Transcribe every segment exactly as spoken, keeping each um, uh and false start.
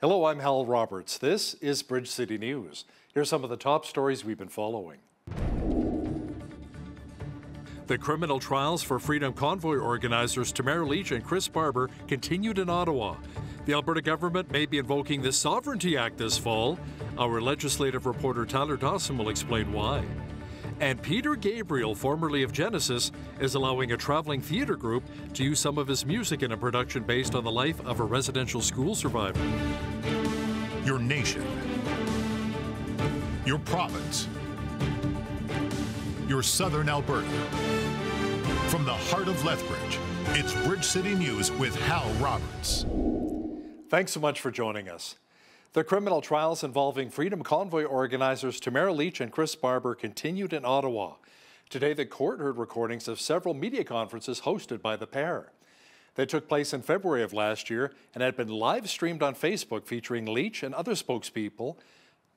Hello, I'm Hal Roberts. This is Bridge City News. Here's some of the top stories we've been following. The criminal trials for Freedom Convoy organizers Tamara Lich and Chris Barber continued in Ottawa. The Alberta government may be invoking the Sovereignty Act this fall. Our legislative reporter Tyler Dawson will explain why. And Peter Gabriel, formerly of Genesis, is allowing a traveling theater group to use some of his music in a production based on the life of a residential school survivor. Your nation, your province, your southern Alberta. From the heart of Lethbridge, it's Bridge City News with Hal Roberts. Thanks so much for joining us. The criminal trials involving Freedom Convoy organizers Tamara Lich and Chris Barber continued in Ottawa. Today, the court heard recordings of several media conferences hosted by the pair. They took place in February of last year and had been live streamed on Facebook, featuring Lich and other spokespeople,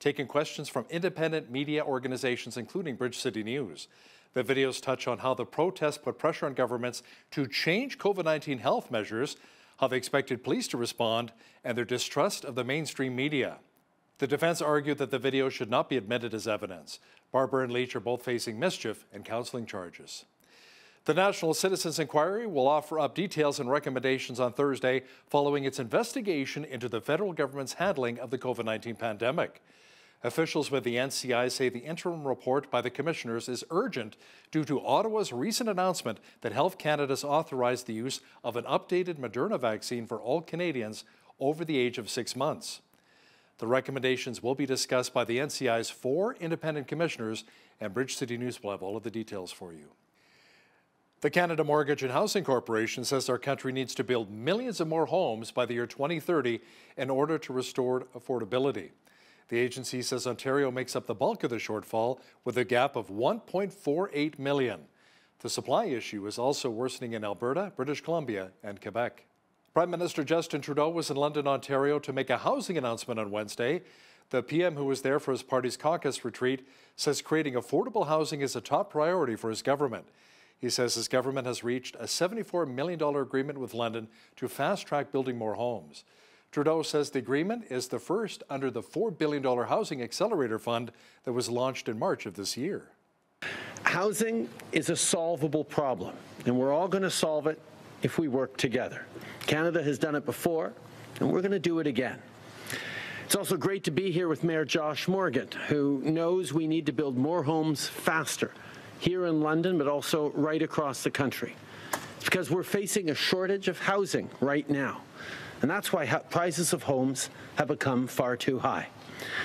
taking questions from independent media organizations, including Bridge City News. The videos touch on how the protests put pressure on governments to change COVID nineteen health measures, how they expected police to respond, and their distrust of the mainstream media. The defense argued that the video should not be admitted as evidence. Barber and Lich are both facing mischief and counseling charges. The National Citizens' Inquiry will offer up details and recommendations on Thursday following its investigation into the federal government's handling of the COVID nineteen pandemic. Officials with the N C I say the interim report by the commissioners is urgent due to Ottawa's recent announcement that Health Canada has authorized the use of an updated Moderna vaccine for all Canadians over the age of six months. The recommendations will be discussed by the N C I's four independent commissioners, and Bridge City News will have all of the details for you. The Canada Mortgage and Housing Corporation says our country needs to build millions of more homes by the year twenty thirty in order to restore affordability. The agency says Ontario makes up the bulk of the shortfall with a gap of one point four eight million. The supply issue is also worsening in Alberta, British Columbia, and Quebec. Prime Minister Justin Trudeau was in London, Ontario to make a housing announcement on Wednesday. The P M, who was there for his party's caucus retreat, says creating affordable housing is a top priority for his government. He says his government has reached a seventy-four million dollars agreement with London to fast-track building more homes. Trudeau says the agreement is the first under the four billion dollars Housing Accelerator Fund that was launched in March of this year. Housing is a solvable problem, and we're all going to solve it if we work together. Canada has done it before, and we're going to do it again. It's also great to be here with Mayor Josh Morgan, who knows we need to build more homes faster, here in London, but also right across the country. It's because we're facing a shortage of housing right now. And that's why prices of homes have become far too high.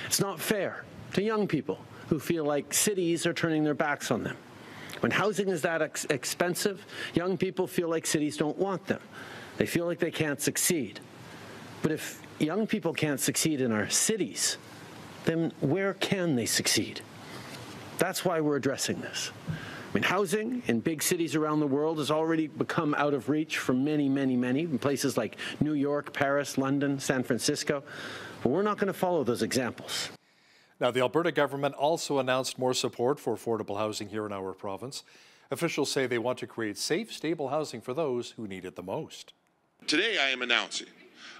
It's not fair to young people who feel like cities are turning their backs on them. When housing is that ex expensive, young people feel like cities don't want them. They feel like they can't succeed. But if young people can't succeed in our cities, then where can they succeed? That's why we're addressing this. I mean, housing in big cities around the world has already become out of reach for many, many, many, in places like New York, Paris, London, San Francisco. But we're not going to follow those examples. Now, the Alberta government also announced more support for affordable housing here in our province. Officials say they want to create safe, stable housing for those who need it the most. Today, I am announcing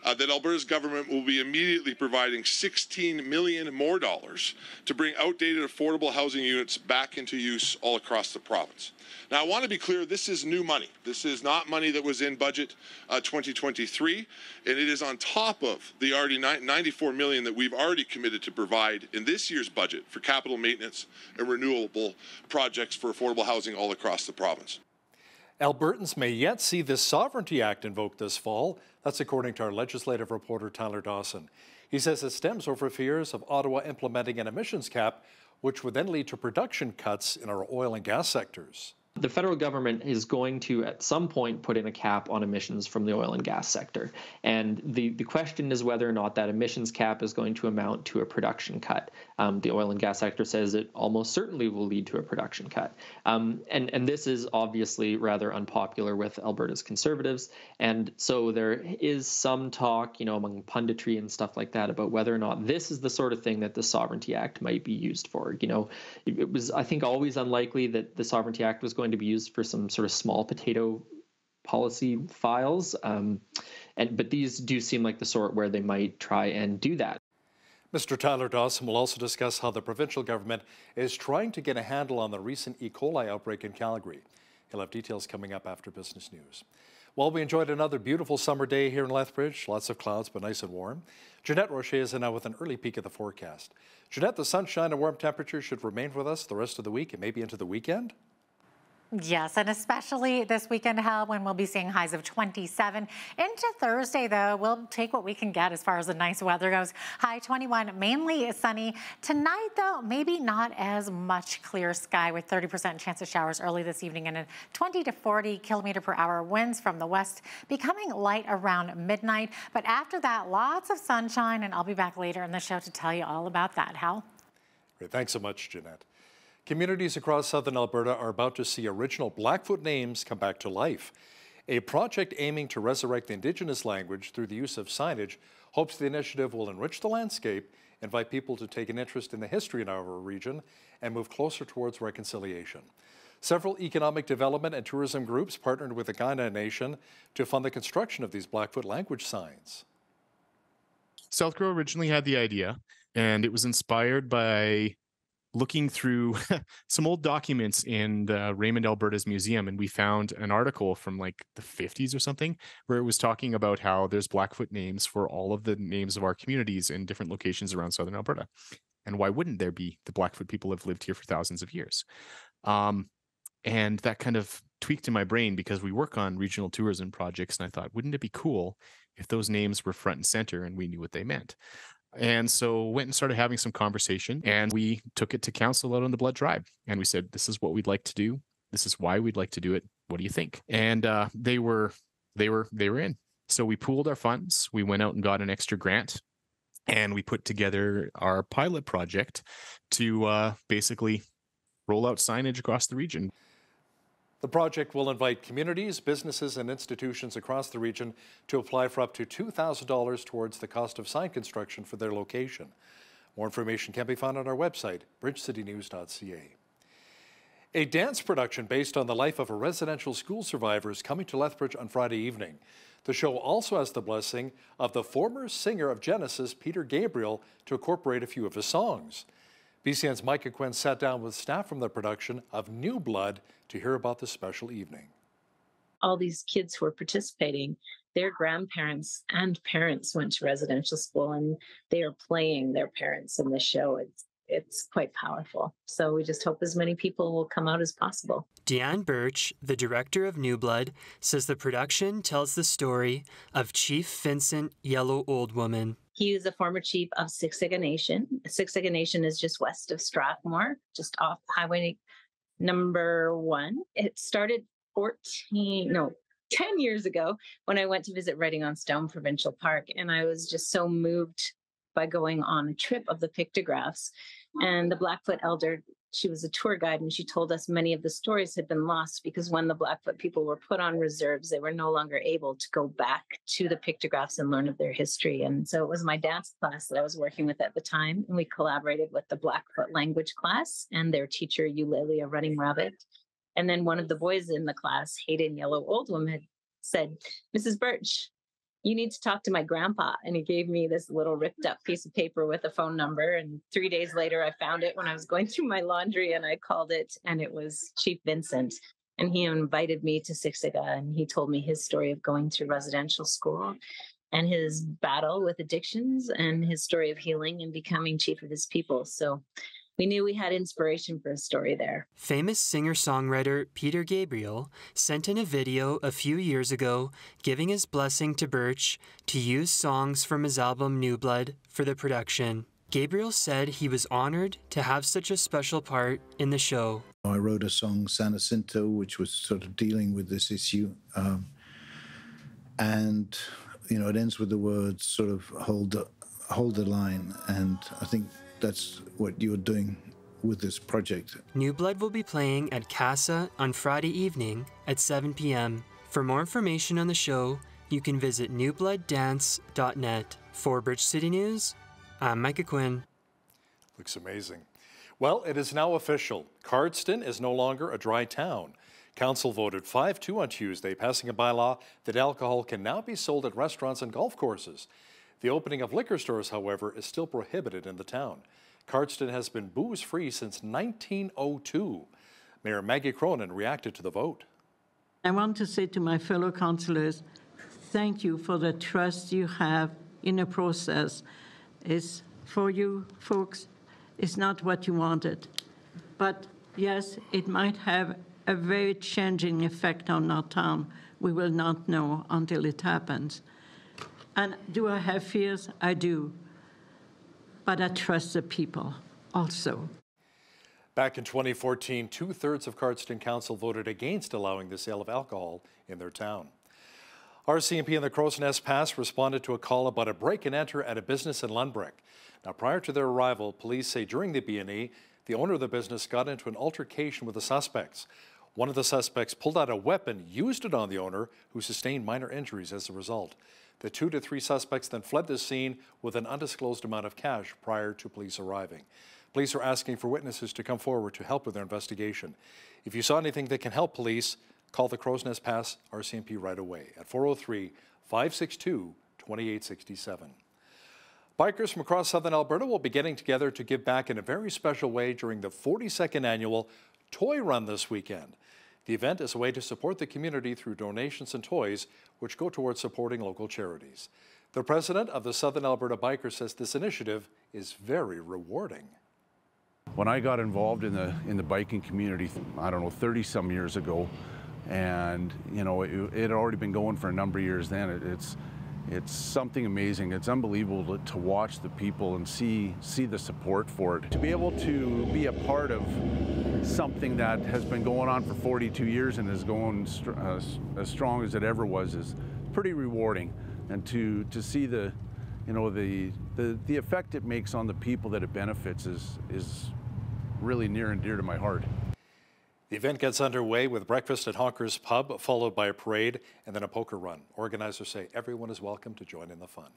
Uh, that Alberta's government will be immediately providing sixteen million dollars more dollars to bring outdated affordable housing units back into use all across the province. Now, I want to be clear, this is new money. This is not money that was in budget uh, twenty twenty-three, and it is on top of the already ninety-four million dollars that we've already committed to provide in this year's budget for capital maintenance and renewable projects for affordable housing all across the province. Albertans may yet see the Sovereignty Act invoked this fall. That's according to our legislative reporter, Tyler Dawson. He says it stems over fears of Ottawa implementing an emissions cap, which would then lead to production cuts in our oil and gas sectors. The federal government is going to, at some point, put in a cap on emissions from the oil and gas sector. And the, the question is whether or not that emissions cap is going to amount to a production cut. Um, the oil and gas sector says it almost certainly will lead to a production cut. Um, and, and this is obviously rather unpopular with Alberta's conservatives. And so there is some talk, you know, among punditry and stuff like that about whether or not this is the sort of thing that the Sovereignty Act might be used for. You know, it, it was, I think, always unlikely that the Sovereignty Act was going to be used for some sort of small potato policy files. Um, And but these do seem like the sort where they might try and do that. Mister Tyler Dawson will also discuss how the provincial government is trying to get a handle on the recent E. coli outbreak in Calgary. He'll have details coming up after business news. Well, we enjoyed another beautiful summer day here in Lethbridge. Lots of clouds, but nice and warm. Jeanette Roche is in now with an early peek at the forecast. Jeanette, the sunshine and warm temperatures should remain with us the rest of the week and maybe into the weekend? Yes, and especially this weekend, Hal, when we'll be seeing highs of twenty-seven. Into Thursday, though, we'll take what we can get as far as the nice weather goes. High twenty-one, mainly sunny. Tonight, though, maybe not as much clear sky with thirty percent chance of showers early this evening and a twenty to forty kilometer per hour winds from the west becoming light around midnight. But after that, lots of sunshine, and I'll be back later in the show to tell you all about that, Hal. Great. Thanks so much, Jeanette. Communities across southern Alberta are about to see original Blackfoot names come back to life. A project aiming to resurrect the Indigenous language through the use of signage hopes the initiative will enrich the landscape, invite people to take an interest in the history in our region, and move closer towards reconciliation. Several economic development and tourism groups partnered with the Kainai Nation to fund the construction of these Blackfoot language signs. South Crow originally had the idea, and it was inspired by looking through some old documents in the Raymond, Alberta's museum, and we found an article from like the fifties or something where it was talking about how there's Blackfoot names for all of the names of our communities in different locations around southern Alberta. And why wouldn't there be? The Blackfoot people have lived here for thousands of years. Um, and that kind of tweaked in my brain because we work on regional tourism projects, and I thought, wouldn't it be cool if those names were front and center and we knew what they meant? And so went and started having some conversation, and we took it to council out on the Blood Tribe. And we said, this is what we'd like to do. This is why we'd like to do it. What do you think? And uh, they were, they were, they were in. So we pooled our funds. We went out and got an extra grant, and we put together our pilot project to uh, basically roll out signage across the region. The project will invite communities, businesses, and institutions across the region to apply for up to two thousand dollars towards the cost of sign construction for their location. More information can be found on our website, bridge city news dot c a. A dance production based on the life of a residential school survivor is coming to Lethbridge on Friday evening. The show also has the blessing of the former singer of Genesis, Peter Gabriel, to incorporate a few of his songs. B C N's Micah Quinn sat down with staff from the production of New Blood to hear about this special evening. All these kids who are participating, their grandparents and parents went to residential school, and they are playing their parents in the show. It's, it's quite powerful. So we just hope as many people will come out as possible. Deanne Birch, the director of New Blood, says the production tells the story of Chief Vincent Yellow Old Woman. He is a former chief of Siksika Nation. Siksika Nation is just west of Strathmore, just off highway number one. It started fourteen, no, ten years ago when I went to visit Reading-on-Stone Provincial Park, and I was just so moved by going on a trip of the pictographs. And the Blackfoot elder, she was a tour guide, and she told us many of the stories had been lost because when the Blackfoot people were put on reserves, they were no longer able to go back to the pictographs and learn of their history. And so it was my dance class that I was working with at the time, and we collaborated with the Blackfoot language class and their teacher, Eulalia Running Rabbit. And then one of the boys in the class, Hayden Yellow Old Woman, said, "Missus Birch, you need to talk to my grandpa." And he gave me this little ripped up piece of paper with a phone number. And three days later, I found it when I was going through my laundry, and I called it, and it was Chief Vincent. And he invited me to Siksika, and he told me his story of going through residential school and his battle with addictions and his story of healing and becoming chief of his people. So we knew we had inspiration for a story there. Famous singer-songwriter Peter Gabriel sent in a video a few years ago giving his blessing to Birch to use songs from his album New Blood for the production. Gabriel said he was honored to have such a special part in the show. I wrote a song, San Jacinto, which was sort of dealing with this issue. Um, and, you know, it ends with the words sort of hold the, hold the line, and I think that's what you're doing with this project. New Blood will be playing at Casa on Friday evening at seven p m For more information on the show, you can visit new blood dance dot net. For Bridge City News, I'm Micah Quinn. Looks amazing. Well, it is now official. Cardston is no longer a dry town. Council voted five two on Tuesday, passing a bylaw that alcohol can now be sold at restaurants and golf courses. The opening of liquor stores, however, is still prohibited in the town. Cardston has been booze-free since nineteen oh two. Mayor Maggie Cronin reacted to the vote. I want to say to my fellow councillors, thank you for the trust you have in a process. It's for you folks, it's not what you wanted. But yes, it might have a very changing effect on our town. We will not know until it happens. And do I have fears? I do. But I trust the people also. Back in twenty fourteen, two-thirds of Cardston Council voted against allowing the sale of alcohol in their town. R C M P and the Crow's Nest Pass responded to a call about a break-and-enter at a business in Lundbrick. Now, prior to their arrival, police say during the B and E, the owner of the business got into an altercation with the suspects. One of the suspects pulled out a weapon, used it on the owner, who sustained minor injuries as a result. The two to three suspects then fled the scene with an undisclosed amount of cash prior to police arriving. Police are asking for witnesses to come forward to help with their investigation. If you saw anything that can help police, call the Crow's Nest Pass R C M P right away at four oh three, five six two, two eight six seven. Bikers from across southern Alberta will be getting together to give back in a very special way during the forty-second annual Toy Run this weekend. The event is a way to support the community through donations and toys, which go towards supporting local charities. The president of the Southern Alberta Bikers says this initiative is very rewarding. When I got involved in the in the biking community, I don't know, thirty some years ago, and you know, it, it had already been going for a number of years then. It, it's it's something amazing. It's unbelievable to, to watch the people and see see the support for it. To be able to be a part of something that has been going on for forty-two years and is going st uh, as strong as it ever was is pretty rewarding, and to to see the you know the the the effect it makes on the people that it benefits is is really near and dear to my heart. The event gets underway with breakfast at Honker's Pub, followed by a parade and then a poker run. Organizers say everyone is welcome to join in the fun.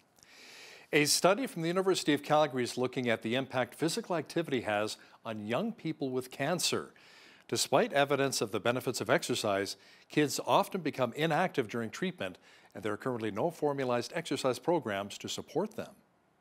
A study from the University of Calgary is looking at the impact physical activity has on young people with cancer. Despite evidence of the benefits of exercise, kids often become inactive during treatment, and there are currently no formalized exercise programs to support them.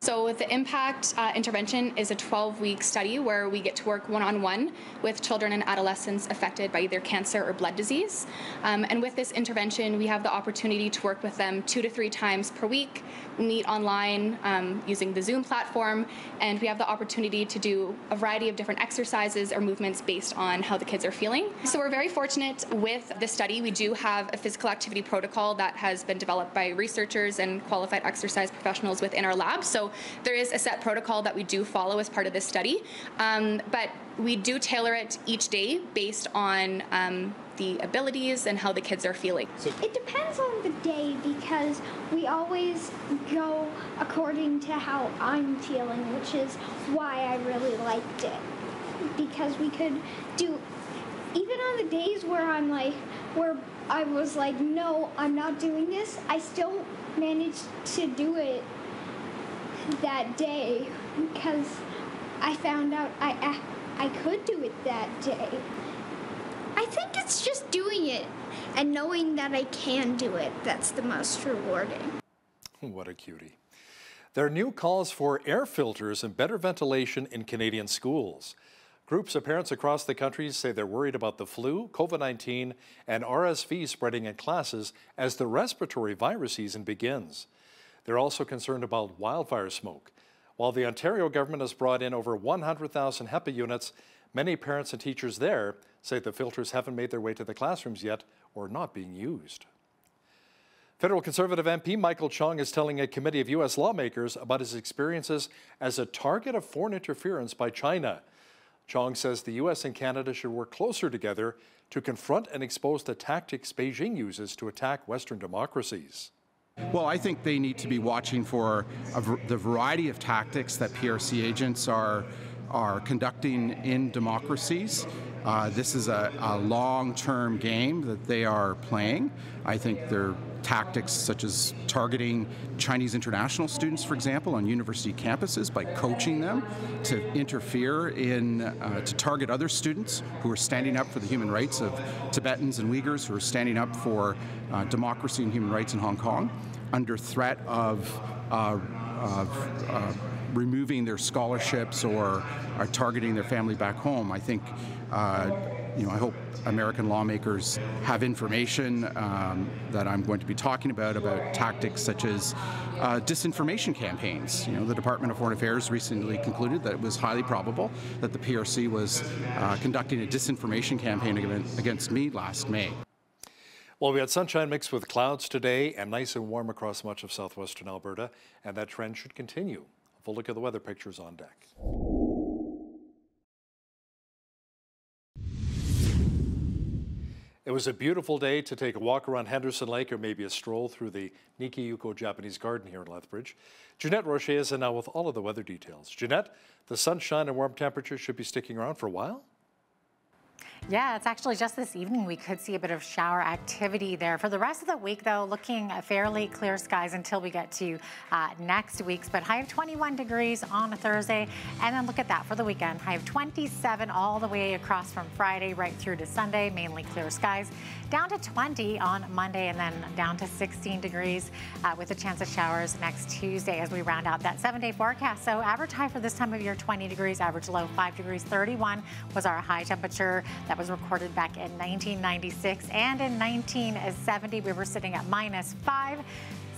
So the IMPACT uh, intervention is a twelve-week study where we get to work one-on-one with children and adolescents affected by either cancer or blood disease. Um, and with this intervention, we have the opportunity to work with them two to three times per week. We meet online um, using the Zoom platform, and we have the opportunity to do a variety of different exercises or movements based on how the kids are feeling. So we're very fortunate with this study. We do have a physical activity protocol that has been developed by researchers and qualified exercise professionals within our lab. So So there is a set protocol that we do follow as part of this study, um, but we do tailor it each day based on um, the abilities and how the kids are feeling. It depends on the day because we always go according to how I'm feeling, which is why I really liked it, because we could do, even on the days where I'm like, where I was like, no, I'm not doing this, I still managed to do it that day because I found out I, I I could do it that day. I think it's just doing it and knowing that I can do it that's the most rewarding. What a cutie. There are new calls for air filters and better ventilation in Canadian schools. Groups of parents across the country say they're worried about the flu, COVID nineteen, and R S V spreading in classes as the respiratory virus season begins. They're also concerned about wildfire smoke. While the Ontario government has brought in over one hundred thousand HEPA units, many parents and teachers there say the filters haven't made their way to the classrooms yet or not being used. Federal Conservative M P Michael Chong is telling a committee of U S lawmakers about his experiences as a target of foreign interference by China. Chong says the U S and Canada should work closer together to confront and expose the tactics Beijing uses to attack Western democracies. Well, I think they need to be watching for a v the variety of tactics that P R C agents are, are conducting in democracies. Uh, this is a, a long-term game that they are playing. I think they're tactics such as targeting Chinese international students, for example, on university campuses by coaching them to interfere in, uh, to target other students who are standing up for the human rights of Tibetans and Uyghurs, who are standing up for uh, democracy and human rights in Hong Kong, under threat of, uh, of uh, removing their scholarships or are targeting their family back home. I think, uh, you know, I hope American lawmakers have information um, that I'm going to be talking about, about tactics such as uh, disinformation campaigns. You know, the Department of Foreign Affairs recently concluded that it was highly probable that the P R C was uh, conducting a disinformation campaign against me last May. Well, we had sunshine mixed with clouds today and nice and warm across much of southwestern Alberta, and that trend should continue. A full look at the weather pictures on deck. It was a beautiful day to take a walk around Henderson Lake or maybe a stroll through the Nikkiyuko Japanese Garden here in Lethbridge. Jeanette Roche is in now with all of the weather details. Jeanette, the sunshine and warm temperatures should be sticking around for a while? Yeah, it's actually just this evening we could see a bit of shower activity there. For the rest of the week, though, looking fairly clear skies until we get to uh, next week's. But high of twenty-one degrees on a Thursday. And then look at that for the weekend. High of twenty-seven all the way across from Friday right through to Sunday. Mainly clear skies. Down to twenty on Monday and then down to sixteen degrees uh, with a chance of showers next Tuesday as we round out that seven-day forecast. So average high for this time of year, twenty degrees. Average low, five degrees. thirty-one was our high temperature. That was recorded back in nineteen ninety-six, and in nineteen seventy we were sitting at minus five.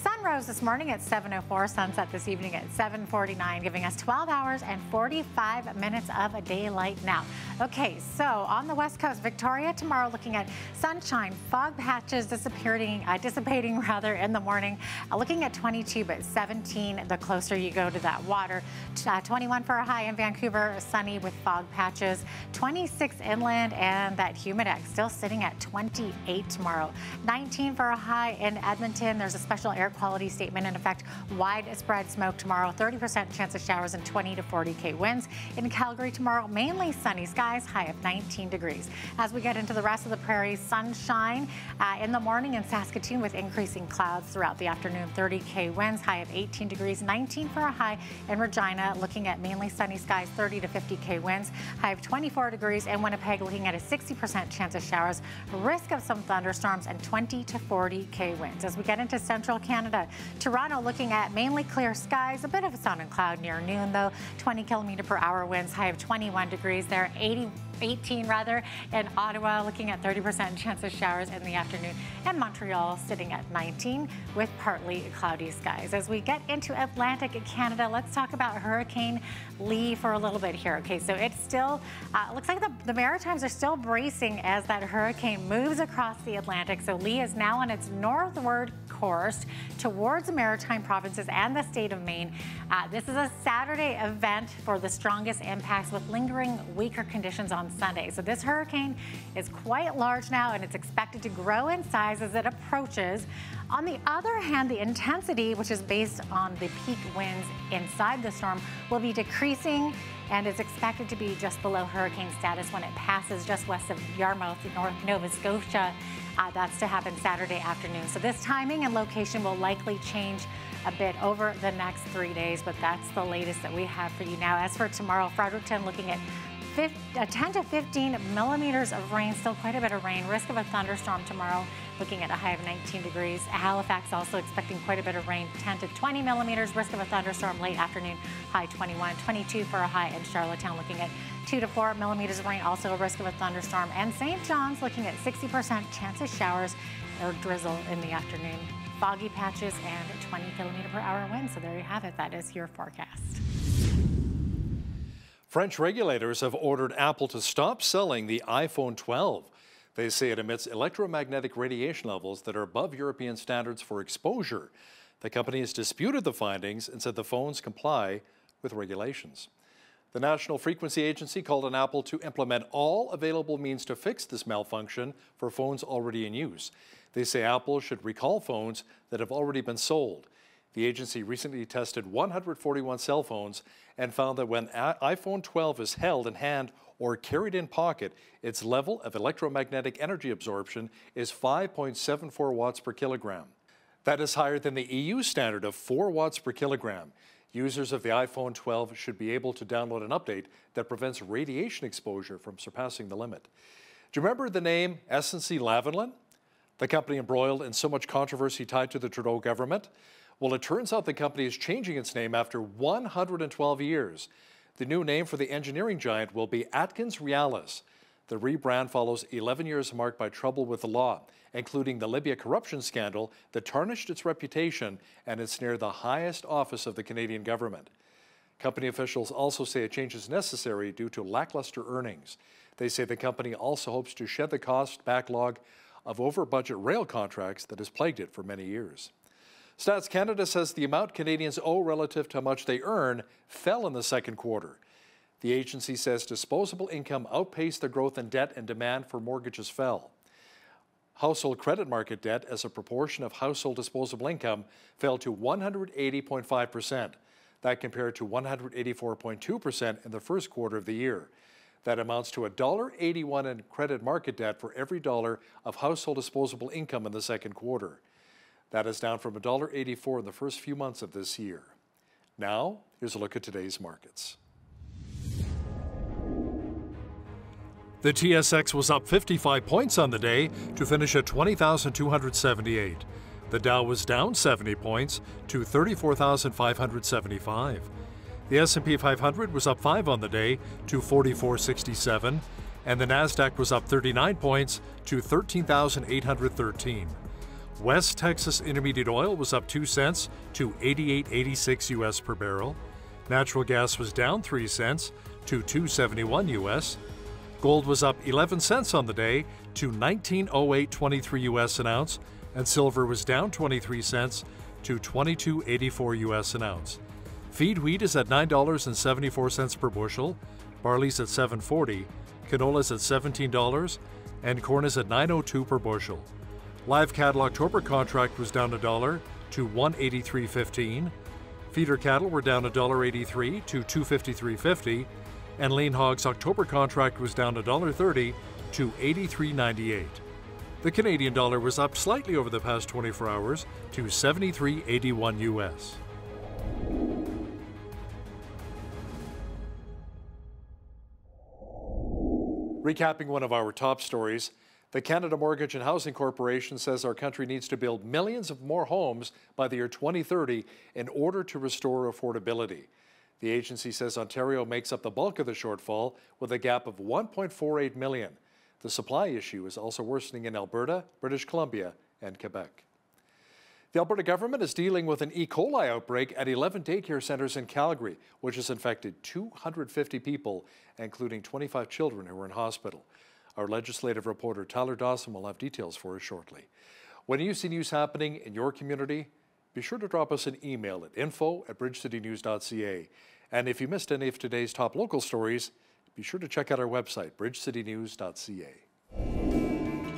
Sun rose this morning at seven oh four, sunset this evening at seven forty-nine, giving us twelve hours and forty-five minutes of daylight now. Okay, so on the west coast, Victoria tomorrow looking at sunshine, fog patches dissipating, uh, dissipating rather in the morning, uh, looking at twenty-two, but seventeen the closer you go to that water. Uh, twenty-one for a high in Vancouver, sunny with fog patches, twenty-six inland, and that humidex still sitting at twenty-eight tomorrow. nineteen for a high in Edmonton. There's a special air quality statement in effect. Widespread smoke tomorrow, thirty percent chance of showers and twenty to forty K winds. In Calgary tomorrow, mainly sunny skies, high of nineteen degrees. As we get into the rest of the prairies, sunshine uh, in the morning in Saskatoon with increasing clouds throughout the afternoon, thirty K winds, high of eighteen degrees, nineteen for a high in Regina, looking at mainly sunny skies, thirty to fifty K winds, high of twenty-four degrees. In Winnipeg, looking at a sixty percent chance of showers, risk of some thunderstorms, and twenty to forty K winds. As we get into central Canada, Canada. Toronto looking at mainly clear skies, a bit of sun and cloud near noon though, twenty kilometer per hour winds, high of twenty-one degrees there, eighty, eighteen rather, in Ottawa looking at thirty percent chance of showers in the afternoon, and Montreal sitting at nineteen with partly cloudy skies. As we get into Atlantic Canada, let's talk about Hurricane Lee for a little bit here. Okay, so it's still, uh, looks like the, the Maritimes are still bracing as that hurricane moves across the Atlantic. So Lee is now on its northward course towards the Maritime provinces and the state of Maine. Uh, this is a Saturday event for the strongest impacts with lingering weaker conditions on Sunday. So this hurricane is quite large now and it's expected to grow in size as it approaches. On the other hand, the intensity, which is based on the peak winds inside the storm, will be decreasing and is expected to be just below hurricane status when it passes just west of Yarmouth, North Nova Scotia. Uh, that's to happen Saturday afternoon. So this timing and location will likely change a bit over the next three days, but that's the latest that we have for you now. As for tomorrow, Fredericton looking at ten to fifteen millimeters of rain, still quite a bit of rain. Risk of a thunderstorm tomorrow, looking at a high of nineteen degrees. Halifax also expecting quite a bit of rain, ten to twenty millimeters. Risk of a thunderstorm late afternoon, high twenty-one, twenty-two for a high in Charlottetown, looking at two to four millimeters of rain, also a risk of a thunderstorm. And Saint John's looking at sixty percent chance of showers or drizzle in the afternoon. Foggy patches and twenty kilometer per hour wind. So there you have it. That is your forecast. French regulators have ordered Apple to stop selling the iPhone twelve. They say it emits electromagnetic radiation levels that are above European standards for exposure. The company has disputed the findings and said the phones comply with regulations. The National Frequency Agency called on Apple to implement all available means to fix this malfunction for phones already in use. They say Apple should recall phones that have already been sold. The agency recently tested one hundred forty-one cell phones and found that when iPhone twelve is held in hand or carried in pocket, its level of electromagnetic energy absorption is five point seven four watts per kilogram. That is higher than the E U standard of four watts per kilogram. Users of the iPhone twelve should be able to download an update that prevents radiation exposure from surpassing the limit. Do you remember the name S N C-Lavalin? The company embroiled in so much controversy tied to the Trudeau government? Well, it turns out the company is changing its name after one hundred twelve years. The new name for the engineering giant will be Atkins-Realis. The rebrand follows eleven years marked by trouble with the law, including the Libya corruption scandal that tarnished its reputation and ensnared the highest office of the Canadian government. Company officials also say a change is necessary due to lackluster earnings. They say the company also hopes to shed the cost backlog of over-budget rail contracts that has plagued it for many years. Stats Canada says the amount Canadians owe relative to how much they earn fell in the second quarter. The agency says disposable income outpaced the growth in debt and demand for mortgages fell. Household credit market debt as a proportion of household disposable income fell to one hundred eighty point five percent. That compared to one hundred eighty-four point two percent in the first quarter of the year. That amounts to one dollar eighty-one in credit market debt for every dollar of household disposable income in the second quarter. That is down from one dollar eighty-four in the first few months of this year. Now, here's a look at today's markets. The T S X was up fifty-five points on the day to finish at twenty thousand two hundred seventy-eight. The Dow was down seventy points to thirty-four thousand five hundred seventy-five. The S and P five hundred was up five on the day to forty-four sixty-seven, and the Nasdaq was up thirty-nine points to thirteen thousand eight hundred thirteen. West Texas Intermediate oil was up two cents to eighty-eight eighty-six U S per barrel. Natural gas was down three cents to two seventy-one U S. Gold was up eleven cents on the day to nineteen oh eight twenty-three U S an ounce, and silver was down twenty-three cents to twenty-two eighty-four U S an ounce. Feed wheat is at nine dollars and seventy-four cents per bushel, barley's at seven forty, canola's at seventeen dollars, and corn is at nine oh two per bushel. Live cattle October contract was down a dollar to one eighty-three fifteen. Feeder cattle were down one dollar eighty-three to two fifty-three fifty. And lean hogs October contract was down one dollar thirty to eighty-three ninety-eight. The Canadian dollar was up slightly over the past twenty-four hours to seventy-three eighty-one U S. Recapping one of our top stories, the Canada Mortgage and Housing Corporation says our country needs to build millions of more homes by the year twenty thirty in order to restore affordability. The agency says Ontario makes up the bulk of the shortfall with a gap of one point four eight million. The supply issue is also worsening in Alberta, British Columbia, and Quebec. The Alberta government is dealing with an E. coli outbreak at eleven daycare centres in Calgary, which has infected two hundred fifty people, including twenty-five children who were in hospital. Our legislative reporter Tyler Dawson will have details for us shortly. When you see news happening in your community, be sure to drop us an email at info at bridge city news dot c a. And if you missed any of today's top local stories, be sure to check out our website, bridge city news dot c a.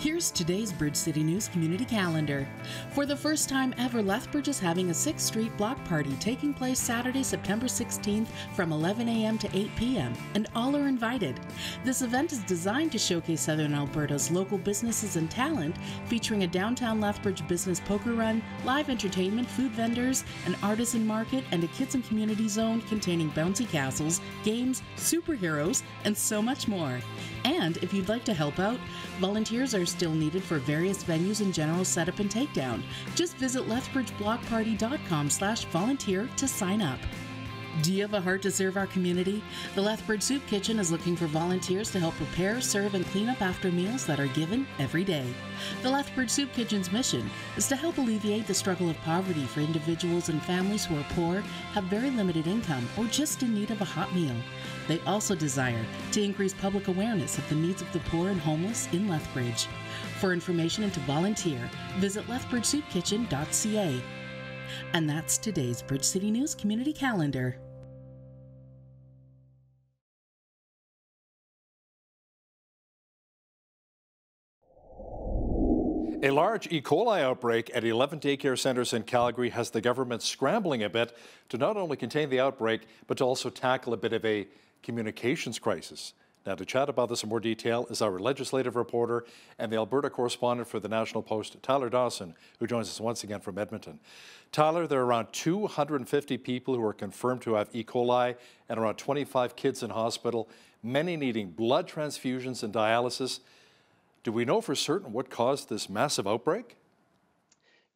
Here's today's Bridge City News community calendar. For the first time ever, Lethbridge is having a sixth street block party taking place Saturday, September sixteenth from eleven a m to eight p m, and all are invited. This event is designed to showcase Southern Alberta's local businesses and talent, featuring a downtown Lethbridge business poker run, live entertainment, food vendors, an artisan market, and a kids and community zone containing bouncy castles, games, superheroes, and so much more. And if you'd like to help out, volunteers are still needed for various venues and general setup and takedown. Just visit lethbridge block party dot com slash volunteer to sign up. Do you have a heart to serve our community? The Lethbridge Soup Kitchen is looking for volunteers to help prepare, serve, and clean up after meals that are given every day. The Lethbridge Soup Kitchen's mission is to help alleviate the struggle of poverty for individuals and families who are poor, have very limited income, or just in need of a hot meal. They also desire to increase public awareness of the needs of the poor and homeless in Lethbridge. For information and to volunteer, visit lethbridge soup kitchen dot c a. And that's today's Bridge City News Community Calendar. A large E. coli outbreak at eleven daycare centres in Calgary has the government scrambling a bit to not only contain the outbreak, but to also tackle a bit of a communications crisis. Now, to chat about this in more detail is our legislative reporter and the Alberta correspondent for the National Post, Tyler Dawson, who joins us once again from Edmonton. Tyler, there are around two hundred fifty people who are confirmed to have E. coli and around twenty-five kids in hospital, many needing blood transfusions and dialysis. Do we know for certain what caused this massive outbreak?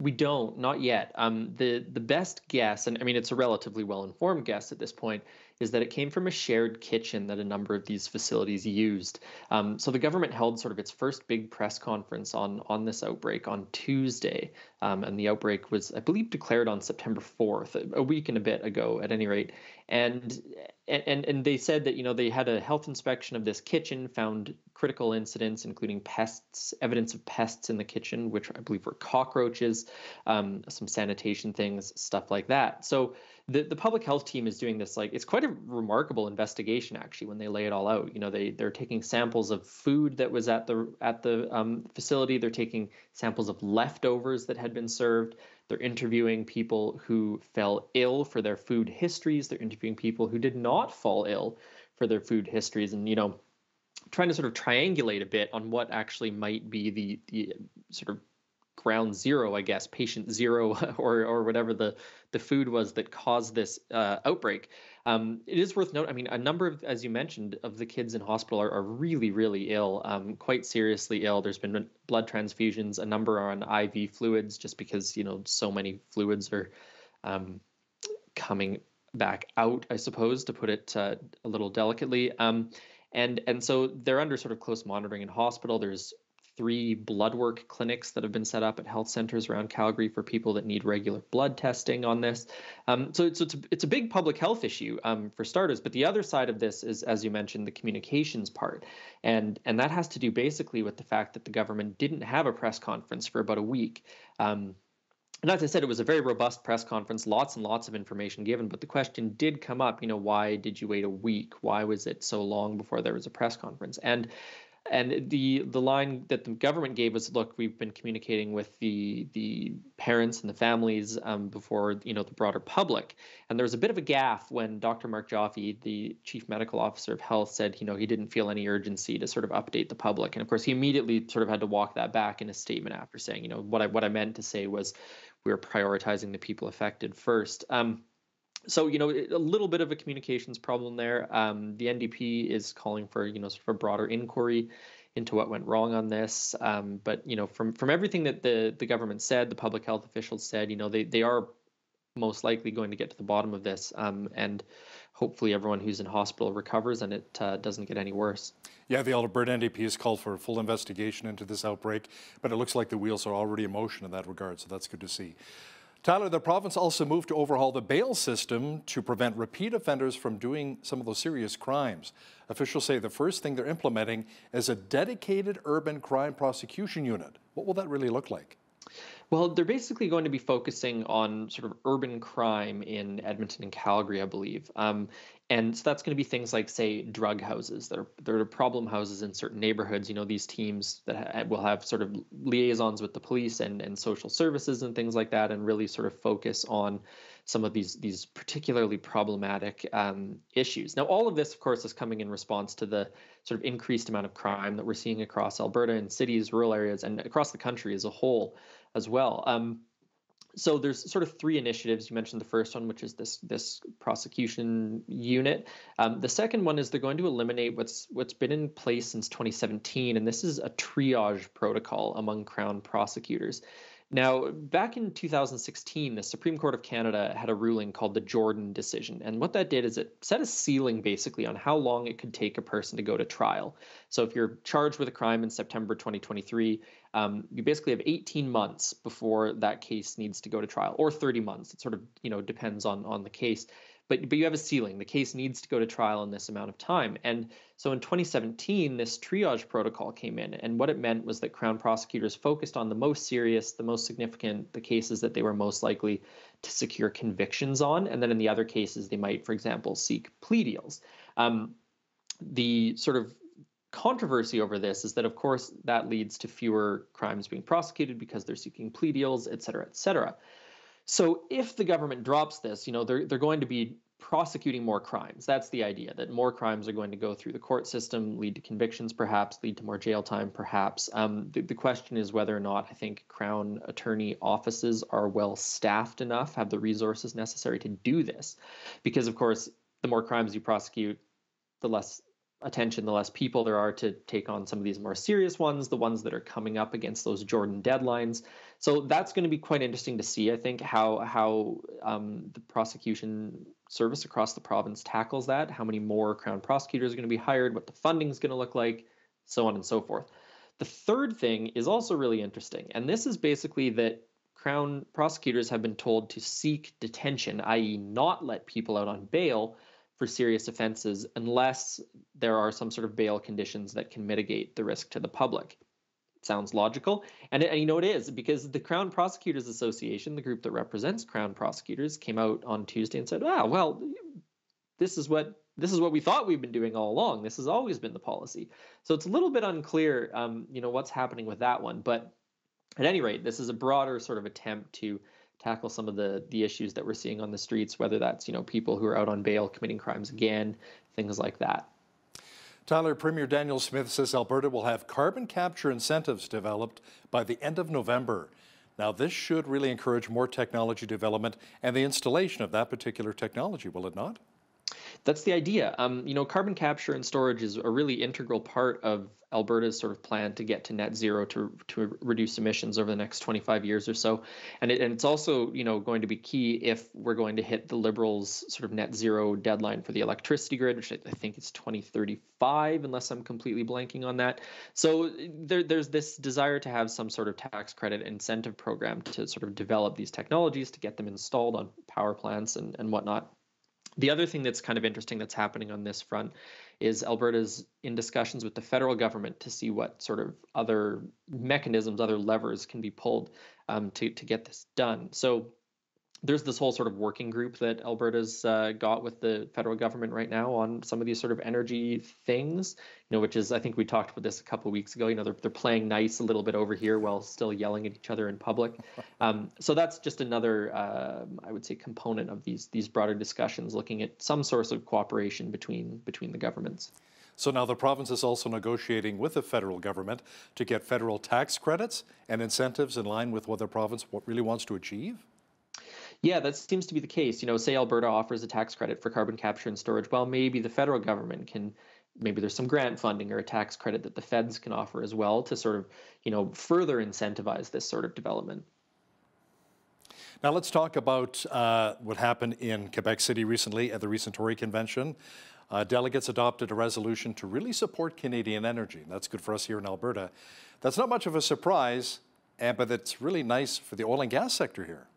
We don't, not yet. Um, the, the best guess, and I mean, it's a relatively well-informed guess at this point, is that it came from a shared kitchen that a number of these facilities used. Um, so the government held sort of its first big press conference on, on this outbreak on Tuesday. Um, and the outbreak was, I believe, declared on September fourth, a week and a bit ago at any rate. And and and they said that, you know, they had a health inspection of this kitchen, found critical incidents, including pests, evidence of pests in the kitchen, which I believe were cockroaches, um, some sanitation things, stuff like that. So the, the public health team is doing this, like, it's quite a remarkable investigation, actually, when they lay it all out. You know, they, they're taking samples of food that was at the at the um, facility. They're taking samples of leftovers that had been served. They're interviewing people who fell ill for their food histories. They're interviewing people who did not fall ill for their food histories, and, you know, trying to sort of triangulate a bit on what actually might be the, the sort of ground zero, I guess, patient zero, or or whatever the, the food was that caused this uh, outbreak. Um, it is worth noting, I mean, a number of, as you mentioned, of the kids in hospital are, are really, really ill, um, quite seriously ill. There's been blood transfusions. A number are on I V fluids just because, you know, so many fluids are um, coming back out, I suppose, to put it uh, a little delicately. Um, and and so they're under sort of close monitoring in hospital. There's three blood work clinics that have been set up at health centers around Calgary for people that need regular blood testing on this. Um, so it's, it's, a, it's a big public health issue, um, for starters. But the other side of this is, as you mentioned, the communications part. And, and that has to do basically with the fact that the government didn't have a press conference for about a week. Um, and as I said, it was a very robust press conference, lots and lots of information given. But the question did come up, you know, why did you wait a week? Why was it so long before there was a press conference? And And the the line that the government gave was, look, we've been communicating with the the parents and the families um, before, you know, the broader public. And there was a bit of a gaffe when Doctor Mark Joffe, the chief medical officer of health, said, you know, he didn't feel any urgency to sort of update the public. And of course, he immediately sort of had to walk that back in a statement after saying, you know, what I what I meant to say was we were prioritizing the people affected first. Um, So, you know, a little bit of a communications problem there. Um, the N D P is calling for, you know, sort of a broader inquiry into what went wrong on this. Um, but, you know, from from everything that the, the government said, the public health officials said, you know, they, they are most likely going to get to the bottom of this. Um, and hopefully everyone who's in hospital recovers and it uh, doesn't get any worse. Yeah, the Alberta N D P has called for a full investigation into this outbreak, but it looks like the wheels are already in motion in that regard. So that's good to see. Tyler, the province also moved to overhaul the bail system to prevent repeat offenders from doing some of those serious crimes. Officials say the first thing they're implementing is a dedicated urban crime prosecution unit. What will that really look like? Well, they're basically going to be focusing on sort of urban crime in Edmonton and Calgary, I believe. Um, and so that's going to be things like, say, drug houses that are, that are problem houses in certain neighborhoods. You know, these teams that ha will have sort of liaisons with the police and, and social services and things like that, and really sort of focus on some of these, these particularly problematic um, issues. Now, all of this, of course, is coming in response to the sort of increased amount of crime that we're seeing across Alberta and cities, rural areas, and across the country as a whole as well. Um, So there's sort of three initiatives. You mentioned the first one, which is this this prosecution unit. Um, the second one is they're going to eliminate what's what's been in place since twenty seventeen, and this is a triage protocol among Crown prosecutors. Now, back in two thousand sixteen, the Supreme Court of Canada had a ruling called the Jordan decision. And what that did is it set a ceiling, basically, on how long it could take a person to go to trial. So if you're charged with a crime in September twenty twenty-three, um, you basically have eighteen months before that case needs to go to trial, or thirty months. It sort of, you know, depends on, on the case. But, but you have a ceiling. The case needs to go to trial in this amount of time. And so in twenty seventeen, this triage protocol came in. And what it meant was that Crown prosecutors focused on the most serious, the most significant, the cases that they were most likely to secure convictions on. And then in the other cases, they might, for example, seek plea deals. Um, the sort of controversy over this is that, of course, that leads to fewer crimes being prosecuted because they're seeking plea deals, et cetera, et cetera. So if the government drops this, you know, they're, they're going to be prosecuting more crimes. That's the idea, that more crimes are going to go through the court system, lead to convictions, perhaps, lead to more jail time, perhaps. Um, the, the question is whether or not I think Crown attorney offices are well staffed enough, have the resources necessary to do this. Because, of course, the more crimes you prosecute, the less attention, the less people there are to take on some of these more serious ones, the ones that are coming up against those Jordan deadlines. So that's going to be quite interesting to see, I think, how how um, the prosecution service across the province tackles that, how many more Crown prosecutors are going to be hired, what the funding is going to look like, so on and so forth. The third thing is also really interesting, and this is basically that Crown prosecutors have been told to seek detention, that is not let people out on bail for serious offenses unless there are some sort of bail conditions that can mitigate the risk to the public. It sounds logical. And, and you know it is, because the Crown Prosecutors Association, the group that represents Crown prosecutors, came out on Tuesday and said, ah, well, this is what this is what we thought we've been doing all along. This has always been the policy. So it's a little bit unclear, um, you know, what's happening with that one. But at any rate, this is a broader sort of attempt to tackle some of the the issues that we're seeing on the streets, whether that's, you know, people who are out on bail committing crimes again, things like that. Tyler, Premier Daniel Smith says Alberta will have carbon capture incentives developed by the end of November. Now, this should really encourage more technology development and the installation of that particular technology, will it not? That's the idea. Um, you know, carbon capture and storage is a really integral part of Alberta's sort of plan to get to net zero, to to reduce emissions over the next twenty-five years or so. And, it, and it's also, you know, going to be key if we're going to hit the Liberals' sort of net zero deadline for the electricity grid, which I think is twenty thirty-five, unless I'm completely blanking on that. So there, there's this desire to have some sort of tax credit incentive program to sort of develop these technologies, to get them installed on power plants and, and whatnot. The other thing that's kind of interesting that's happening on this front is Alberta's in discussions with the federal government to see what sort of other mechanisms, other levers can be pulled um, to, to get this done. So there's this whole sort of working group that Alberta's uh, got with the federal government right now on some of these sort of energy things, you know, which is, I think we talked about this a couple of weeks ago, you know, they're, they're playing nice a little bit over here while still yelling at each other in public. Um, so that's just another, uh, I would say, component of these these broader discussions, looking at some source of cooperation between between the governments. So now the province is also negotiating with the federal government to get federal tax credits and incentives in line with what the province really wants to achieve? Yeah, that seems to be the case. You know, say Alberta offers a tax credit for carbon capture and storage. Well, maybe the federal government can, maybe there's some grant funding or a tax credit that the feds can offer as well to sort of, you know, further incentivize this sort of development. Now let's talk about uh, what happened in Quebec City recently at the recent Tory convention. Uh, delegates adopted a resolution to really support Canadian energy. That's good for us here in Alberta. That's not much of a surprise, but it's really nice for the oil and gas sector here.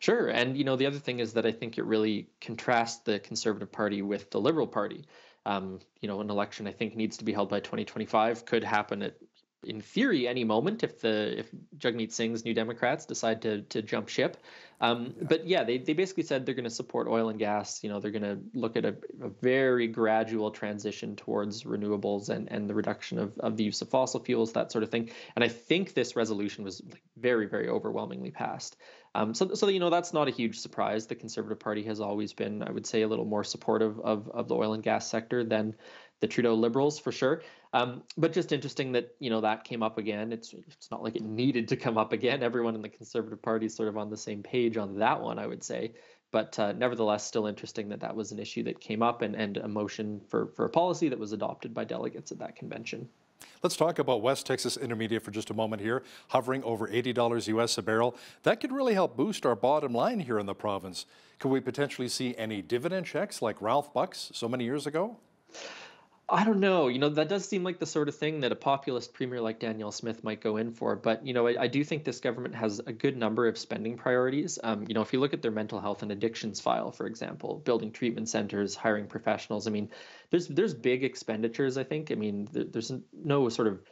Sure. And, you know, the other thing is that I think it really contrasts the Conservative Party with the Liberal Party. Um, you know, an election I think needs to be held by twenty twenty-five, could happen at, in theory, any moment if the if Jagmeet Singh's New Democrats decide to to jump ship. Um, yeah. But yeah, they, they basically said they're going to support oil and gas. You know, they're going to look at a, a very gradual transition towards renewables and, and the reduction of, of the use of fossil fuels, that sort of thing. And I think this resolution was like very, very overwhelmingly passed. Um, so, so, you know, that's not a huge surprise. The Conservative Party has always been, I would say, a little more supportive of, of the oil and gas sector than the Trudeau Liberals, for sure. Um, but just interesting that, you know, that came up again. It's it's not like it needed to come up again. Everyone in the Conservative Party is sort of on the same page on that one, I would say. But uh, nevertheless, still interesting that that was an issue that came up and, and a motion for, for a policy that was adopted by delegates at that convention. Let's talk about West Texas Intermediate for just a moment here, hovering over eighty dollars U S a barrel. That could really help boost our bottom line here in the province. Could we potentially see any dividend checks like Ralph Buck's so many years ago? I don't know. You know, that does seem like the sort of thing that a populist premier like Danielle Smith might go in for. But, you know, I, I do think this government has a good number of spending priorities. Um, you know, if you look at their mental health and addictions file, for example, building treatment centers, hiring professionals. I mean, there's there's big expenditures, I think. I mean, there, there's no sort of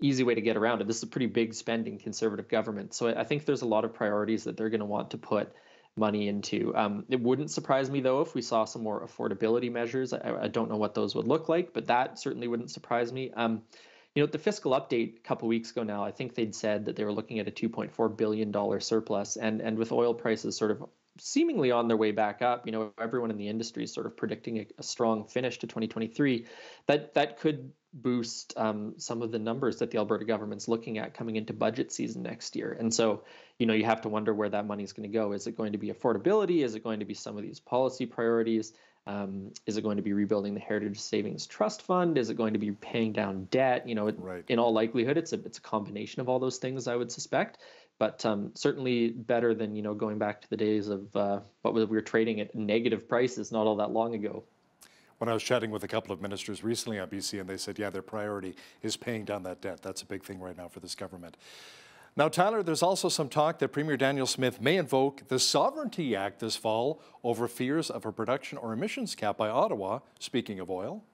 easy way to get around it. This is a pretty big spending Conservative government. So I, I think there's a lot of priorities that they're going to want to put money into. Um, it wouldn't surprise me, though, if we saw some more affordability measures. I, I don't know what those would look like, but that certainly wouldn't surprise me. Um, you know, the fiscal update a couple weeks ago now, I think they'd said that they were looking at a two point four billion dollars surplus, and and with oil prices sort of seemingly on their way back up. You know, everyone in the industry is sort of predicting a, a strong finish to twenty twenty-three. That that could boost um, some of the numbers that the Alberta government's looking at coming into budget season next year. And so, you know, you have to wonder where that money is going to go. Is it going to be affordability? Is it going to be some of these policy priorities? Um, is it going to be rebuilding the Heritage Savings Trust Fund? Is it going to be paying down debt? You know, it, right. in all likelihood, it's a it's a combination of all those things, I would suspect. But um, certainly better than, you know, going back to the days of uh, what we were trading at negative prices not all that long ago. When I was chatting with a couple of ministers recently on B C, and they said, yeah, their priority is paying down that debt. That's a big thing right now for this government. Now, Tyler, there's also some talk that Premier Daniel Smith may invoke the Sovereignty Act this fall over fears of a production or emissions cap by Ottawa, speaking of oil.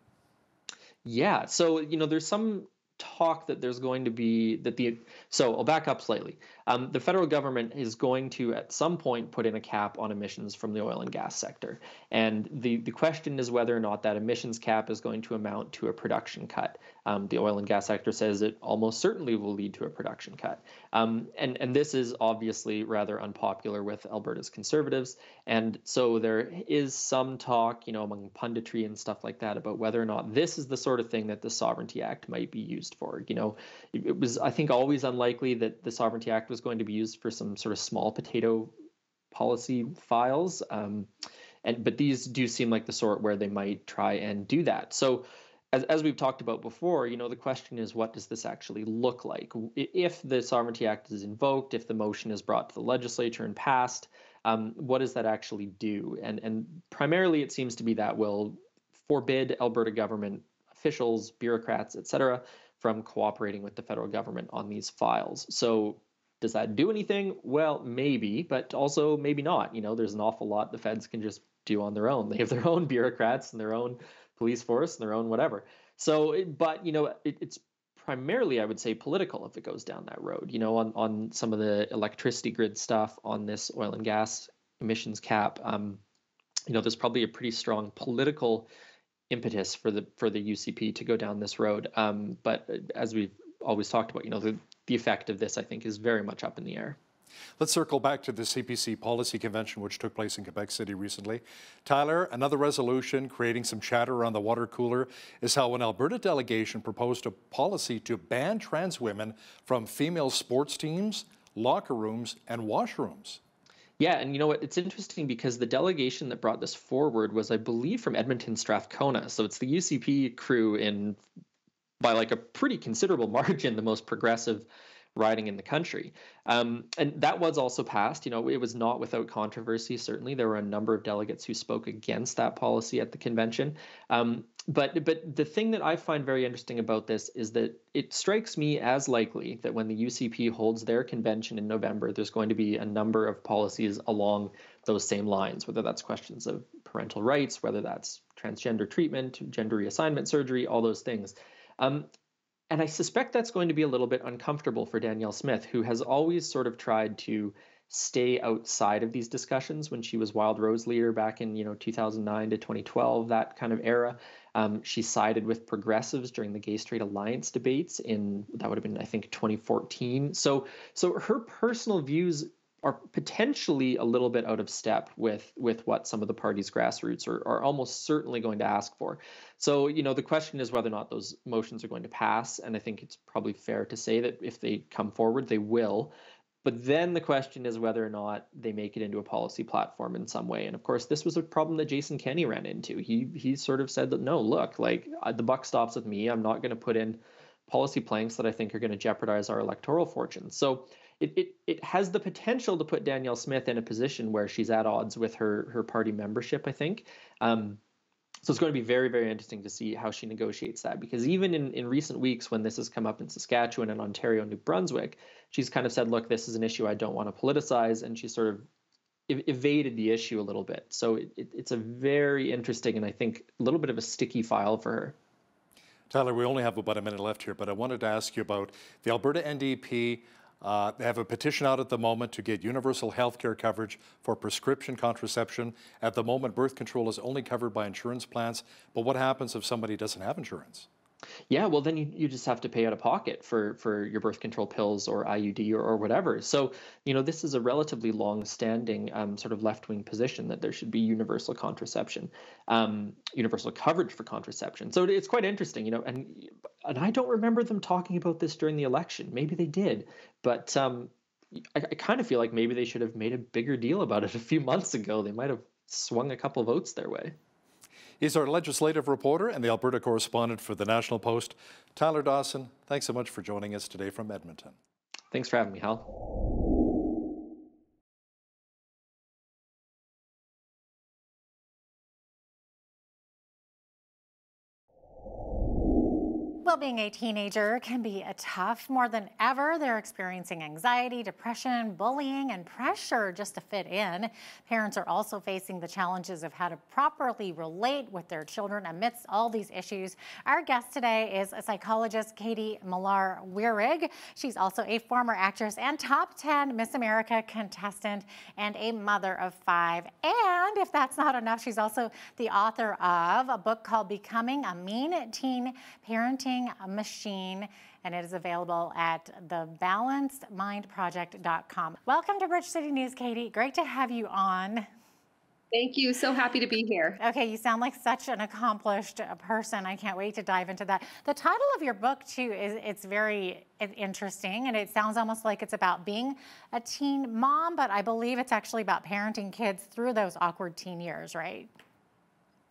Yeah, so, you know, there's some talk that there's going to be that the so I'll back up slightly. Um, the federal government is going to at some point put in a cap on emissions from the oil and gas sector. And the, the question is whether or not that emissions cap is going to amount to a production cut. Um, the oil and gas sector says it almost certainly will lead to a production cut. Um, and, and this is obviously rather unpopular with Alberta's Conservatives. And so there is some talk, you know, among punditry and stuff like that about whether or not this is the sort of thing that the Sovereignty Act might be used for. You know, it was, I think, always unlikely that the Sovereignty Act was going to be used for some sort of small potato policy files. Um, and but these do seem like the sort where they might try and do that. So As, as we've talked about before, you know, the question is, what does this actually look like? If the Sovereignty Act is invoked, if the motion is brought to the legislature and passed, um, what does that actually do? And, and primarily, it seems to be that will forbid Alberta government officials, bureaucrats, et cetera, from cooperating with the federal government on these files. So does that do anything? Well, maybe, but also maybe not. You know, there's an awful lot the feds can just do on their own. They have their own bureaucrats and their own police force and their own whatever. So, but, you know, it, it's primarily, I would say, political if it goes down that road, you know, on, on some of the electricity grid stuff, on this oil and gas emissions cap. Um, you know, there's probably a pretty strong political impetus for the for the U C P to go down this road. Um, but as we've always talked about, you know, the, the effect of this, I think, is very much up in the air. Let's circle back to the C P C policy convention, which took place in Quebec City recently. Tyler, another resolution creating some chatter around the water cooler is how an Alberta delegation proposed a policy to ban trans women from female sports teams, locker rooms, and washrooms. Yeah, and you know what? It's interesting because the delegation that brought this forward was, I believe, from Edmonton Strathcona. So it's the U C P crew in, by like a pretty considerable margin, the most progressive riding in the country. Um, and that was also passed. You know, it was not without controversy. Certainly, there were a number of delegates who spoke against that policy at the convention. Um, but but the thing that I find very interesting about this is that it strikes me as likely that when the U C P holds their convention in November, there's going to be a number of policies along those same lines, whether that's questions of parental rights, whether that's transgender treatment, gender reassignment surgery, all those things. Um, And I suspect that's going to be a little bit uncomfortable for Danielle Smith, who has always sort of tried to stay outside of these discussions. When she was Wild Rose leader back in, you know, two thousand nine to twenty twelve, that kind of era, um, she sided with progressives during the Gay Straight Alliance debates in, that would have been, I think, twenty fourteen. So, so her personal views are potentially a little bit out of step with with what some of the party's grassroots are, are almost certainly going to ask for. So, you know, the question is whether or not those motions are going to pass. And I think it's probably fair to say that if they come forward, they will. But then the question is whether or not they make it into a policy platform in some way. And of course, this was a problem that Jason Kenney ran into. He, he sort of said that, no, look, like the buck stops with me. I'm not going to put in policy planks that I think are going to jeopardize our electoral fortune. So It, it it has the potential to put Danielle Smith in a position where she's at odds with her her party membership, I think. Um, so it's going to be very, very interesting to see how she negotiates that, because even in, in recent weeks when this has come up in Saskatchewan and Ontario, New Brunswick, she's kind of said, look, this is an issue I don't want to politicize. And she sort of ev evaded the issue a little bit. So it, it, it's a very interesting and I think a little bit of a sticky file for her. Tyler, we only have about a minute left here, but I wanted to ask you about the Alberta N D P. Uh, they have a petition out at the moment to get universal health care coverage for prescription contraception. At the moment, birth control is only covered by insurance plans. But what happens if somebody doesn't have insurance? Yeah, well, then you, you just have to pay out of pocket for, for your birth control pills or I U D or, or whatever. So, you know, this is a relatively long-standing um, sort of left-wing position that there should be universal contraception, um, universal coverage for contraception. So it's quite interesting, you know, and and I don't remember them talking about this during the election. Maybe they did, but um, I, I kind of feel like maybe they should have made a bigger deal about it a few months ago. They might have swung a couple votes their way. He's our legislative reporter and the Alberta correspondent for the National Post, Tyler Dawson. Thanks so much for joining us today from Edmonton. Thanks for having me, Hal. Well, being a teenager can be a tough. More than ever, they're experiencing anxiety, depression, bullying, and pressure just to fit in. Parents are also facing the challenges of how to properly relate with their children amidst all these issues. Our guest today is a psychologist, Katie Millar-Wierig. She's also a former actress and top ten Miss America contestant and a mother of five. And if that's not enough, she's also the author of a book called Becoming a Mean Teen Parenting Machine, and it is available at the balanced mind project dot com. Welcome to Bridge City News, Katie. Great to have you on. Thank you. So happy to be here. Okay, you sound like such an accomplished person. I can't wait to dive into that. The title of your book, too, is it's very interesting, and it sounds almost like it's about being a teen mom, but I believe it's actually about parenting kids through those awkward teen years, right?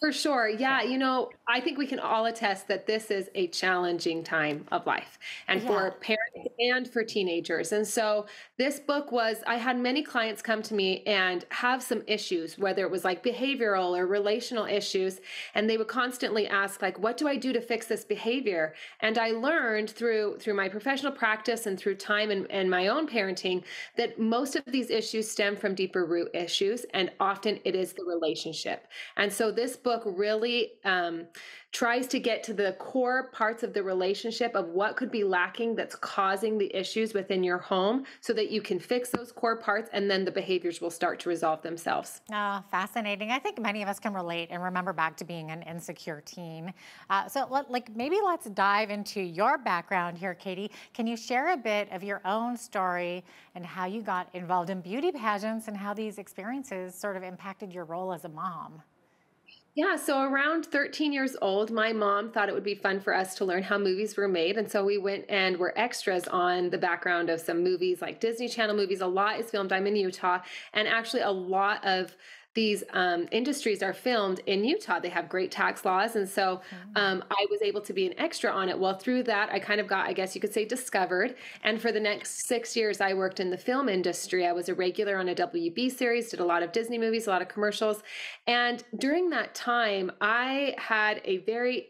For sure. Yeah. You know, I think we can all attest that this is a challenging time of life and yeah. for parents and for teenagers. And so this book was, I had many clients come to me and have some issues, whether it was like behavioral or relational issues. And they would constantly ask, like, what do I do to fix this behavior? And I learned through, through my professional practice and through time and, and my own parenting that most of these issues stem from deeper root issues. And often it is the relationship. And so this book really um, tries to get to the core parts of the relationship of what could be lacking that's causing the issues within your home so that you can fix those core parts and then the behaviors will start to resolve themselves. Oh, fascinating. I think many of us can relate and remember back to being an insecure teen. Uh, so let, like maybe let's dive into your background here, Katie. Can you share a bit of your own story and how you got involved in beauty pageants and how these experiences sort of impacted your role as a mom? Yeah, so around thirteen years old, my mom thought it would be fun for us to learn how movies were made. And so we went and were extras on the background of some movies like Disney Channel movies. A lot is filmed. I'm in Utah, and actually a lot of these um, industries are filmed in Utah. They have great tax laws. And so um, I was able to be an extra on it. Well, through that, I kind of got, I guess you could say, discovered. And for the next six years, I worked in the film industry. I was a regular on a W B series, did a lot of Disney movies, a lot of commercials. And during that time, I had a very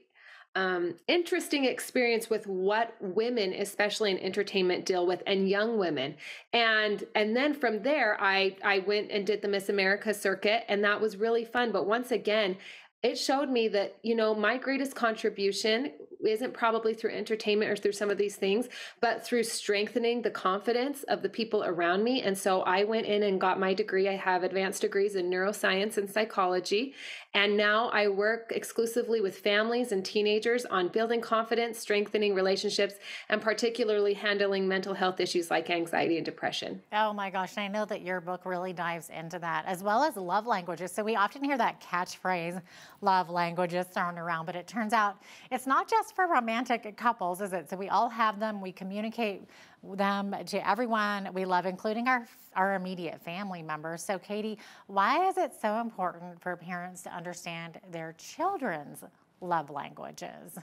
Um, interesting experience with what women, especially in entertainment, deal with, and young women. And and then from there, I, I went and did the Miss America circuit, and that was really fun. But once again, it showed me that, you know, my greatest contribution isn't probably through entertainment or through some of these things, but through strengthening the confidence of the people around me. And so I went in and got my degree. I have advanced degrees in neuroscience and psychology. And now I work exclusively with families and teenagers on building confidence, strengthening relationships, and particularly handling mental health issues like anxiety and depression. Oh my gosh. And I know that your book really dives into that, as well as love languages. So we often hear that catchphrase, love languages, thrown around, but it turns out it's not just for romantic couples, is it? So we all have them. We communicate them to everyone we love, including our our immediate family members. So Katie, why is it so important for parents to understand their children's love languages?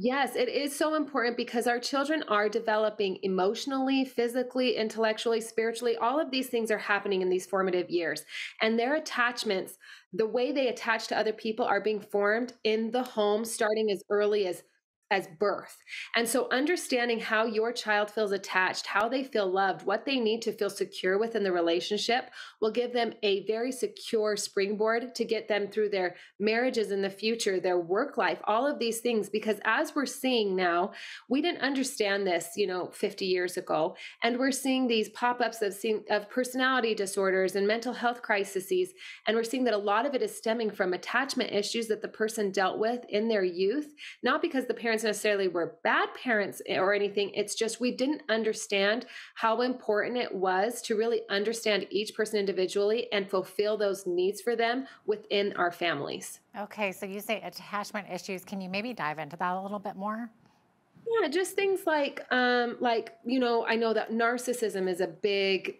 Yes, it is so important because our children are developing emotionally, physically, intellectually, spiritually. All of these things are happening in these formative years, and their attachments, the way they attach to other people, are being formed in the home starting as early as as birth. And so understanding how your child feels attached, how they feel loved, what they need to feel secure within the relationship will give them a very secure springboard to get them through their marriages in the future, their work life, all of these things. Because as we're seeing now, we didn't understand this, you know, fifty years ago. And we're seeing these pop-ups of, of personality disorders and mental health crises. And we're seeing that a lot of it is stemming from attachment issues that the person dealt with in their youth, not because the parents necessarily were bad parents or anything. It's just we didn't understand how important it was to really understand each person individually and fulfill those needs for them within our families. Okay, so you say attachment issues. Can you maybe dive into that a little bit more? Yeah, just things like, um, like, you know, I know that narcissism is a big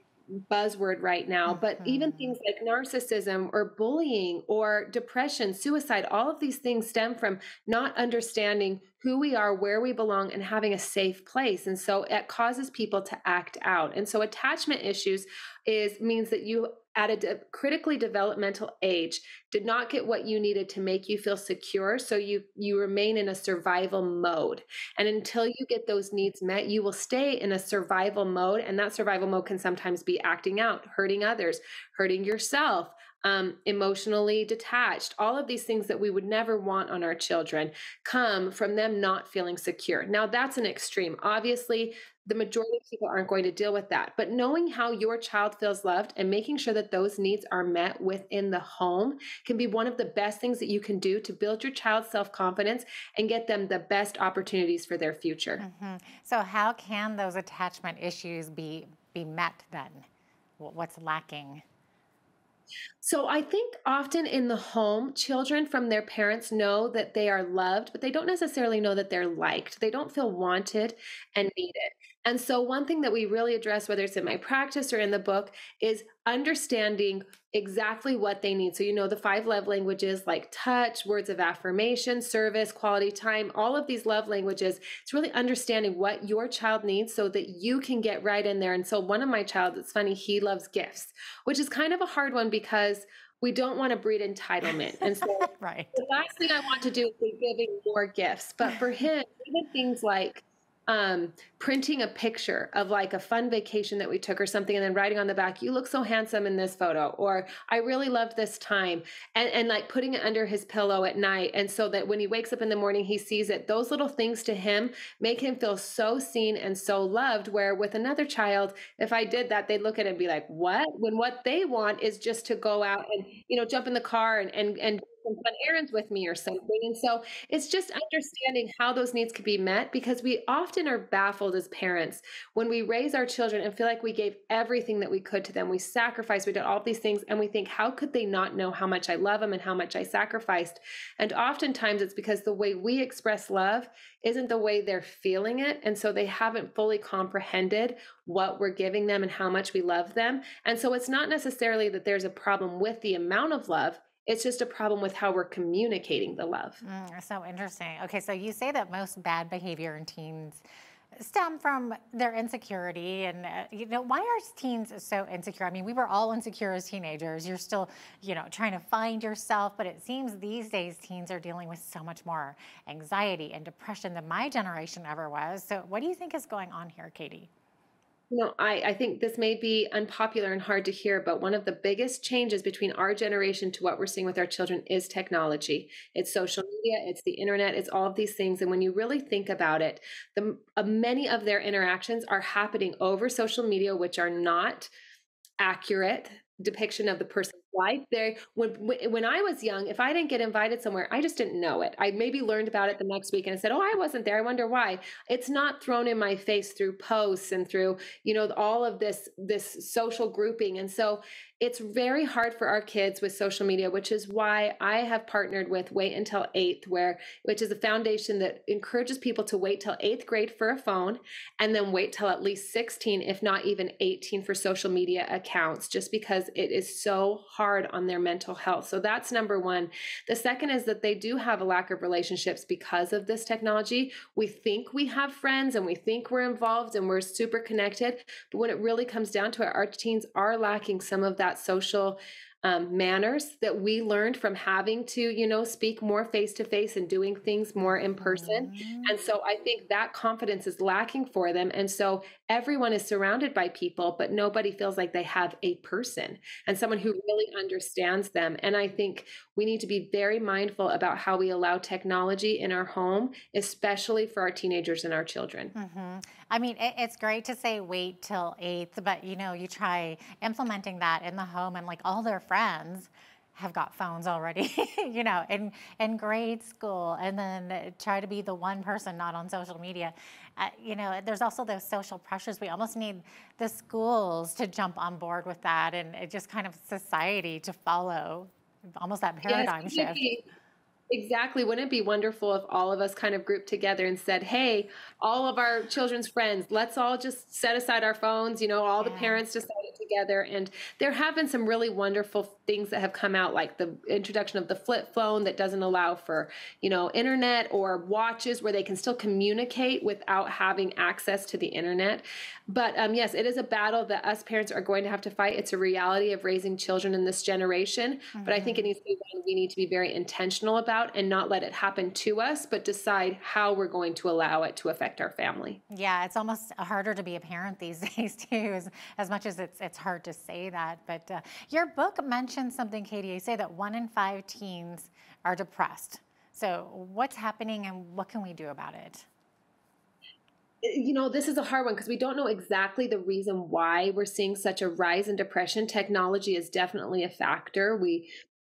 buzzword right now, but mm-hmm. even things like narcissism or bullying or depression, suicide, all of these things stem from not understanding who we are, where we belong, and having a safe place. And so it causes people to act out. And so attachment issues is means that you at a de- critically developmental age did not get what you needed to make you feel secure. So you, you remain in a survival mode. And until you get those needs met, you will stay in a survival mode. And that survival mode can sometimes be acting out, hurting others, hurting yourself, Um, emotionally detached. All of these things that we would never want on our children come from them not feeling secure. Now, that's an extreme. Obviously, the majority of people aren't going to deal with that. But knowing how your child feels loved and making sure that those needs are met within the home can be one of the best things that you can do to build your child's self-confidence and get them the best opportunities for their future. Mm-hmm. So how can those attachment issues be, be met then? What's lacking? So I think often in the home, children from their parents know that they are loved, but they don't necessarily know that they're liked. They don't feel wanted and needed. And so one thing that we really address, whether it's in my practice or in the book, is understanding exactly what they need. So, you know, the five love languages like touch, words of affirmation, service, quality time, all of these love languages. It's really understanding what your child needs so that you can get right in there. And so one of my child, it's funny, he loves gifts, which is kind of a hard one because we don't want to breed entitlement. And so right. The last thing I want to do is be giving more gifts. But for him, even things like Um, printing a picture of like a fun vacation that we took or something, and then writing on the back, "You look so handsome in this photo," or "I really loved this time," and, and like putting it under his pillow at night. And so that when he wakes up in the morning, he sees it. Those little things to him make him feel so seen and so loved, where with another child, if I did that, they'd look at it and be like, what? When what they want is just to go out and, you know, jump in the car and, and, and fun errands with me or something. And so it's just understanding how those needs could be met, because we often are baffled as parents when we raise our children and feel like we gave everything that we could to them. We sacrificed, we did all these things, and we think, how could they not know how much I love them and how much I sacrificed? And oftentimes it's because the way we express love isn't the way they're feeling it. And so they haven't fully comprehended what we're giving them and how much we love them. And so it's not necessarily that there's a problem with the amount of love. It's just a problem with how we're communicating the love. Mm, so interesting. Okay, so you say that most bad behavior in teens stem from their insecurity, and uh, you know, why are teens so insecure? I mean, we were all insecure as teenagers. You're still, you know, trying to find yourself, but it seems these days teens are dealing with so much more anxiety and depression than my generation ever was. So what do you think is going on here, Katie? You know, I, I think this may be unpopular and hard to hear, but one of the biggest changes between our generation to what we're seeing with our children is technology. It's social media, it's the internet, it's all of these things. And when you really think about it, the, uh, many of their interactions are happening over social media, which are not accurate depiction of the person. Right there. When, when I was young, if I didn't get invited somewhere, I just didn't know it. I maybe learned about it the next week and I said, oh, I wasn't there. I wonder why. It's not thrown in my face through posts and through, you know, all of this, this social grouping. And so it's very hard for our kids with social media, which is why I have partnered with Wait Until Eighth, where, which is a foundation that encourages people to wait till eighth grade for a phone and then wait till at least sixteen, if not even eighteen, for social media accounts, just because it is so hard on their mental health. So that's number one. The second is that they do have a lack of relationships because of this technology. We think we have friends and we think we're involved and we're super connected, but when it really comes down to it, our teens are lacking some of that social um, manners that we learned from having to, you know, speak more face to face and doing things more in person. Mm-hmm. And so I think that confidence is lacking for them. And so everyone is surrounded by people, but nobody feels like they have a person and someone who really understands them. And I think we need to be very mindful about how we allow technology in our home, especially for our teenagers and our children. Mm-hmm. I mean, it, it's great to say wait till eighth, but you know, you try implementing that in the home and like all their friends have got phones already, you know, in, in grade school, and then try to be the one person not on social media. Uh, you know, there's also those social pressures. We almost need the schools to jump on board with that, and it just kind of society to follow almost that paradigm yes, shift. Exactly. Wouldn't it be wonderful if all of us kind of grouped together and said, hey, all of our children's friends, let's all just set aside our phones. You know, all yeah. the parents decided together. And there have been some really wonderful things that have come out, like the introduction of the flip phone that doesn't allow for, you know, internet, or watches where they can still communicate without having access to the internet. But um, yes, it is a battle that us parents are going to have to fight. It's a reality of raising children in this generation. Mm-hmm. But I think it needs to be one we need to be very intentional about, and not let it happen to us, but decide how we're going to allow it to affect our family. Yeah, it's almost harder to be a parent these days too, as, as much as it's, it's hard to say that. But uh, your book mentions something, Katie. You say that one in five teens are depressed. So what's happening and what can we do about it? You know, this is a hard one because we don't know exactly the reason why we're seeing such a rise in depression. Technology is definitely a factor. We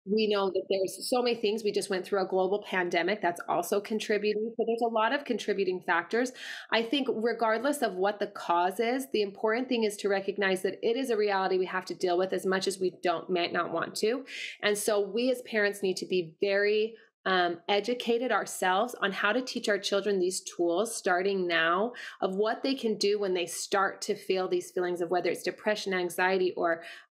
We know that there's so many things. We just went through a global pandemic that's also contributing. So there's a lot of contributing factors. I think regardless of what the cause is, the important thing is to recognize that it is a reality we have to deal with as much as we don't might not want to. And so we as parents need to be very Um, educated ourselves on how to teach our children these tools starting now, of what they can do when they start to feel these feelings of whether it's depression, anxiety, or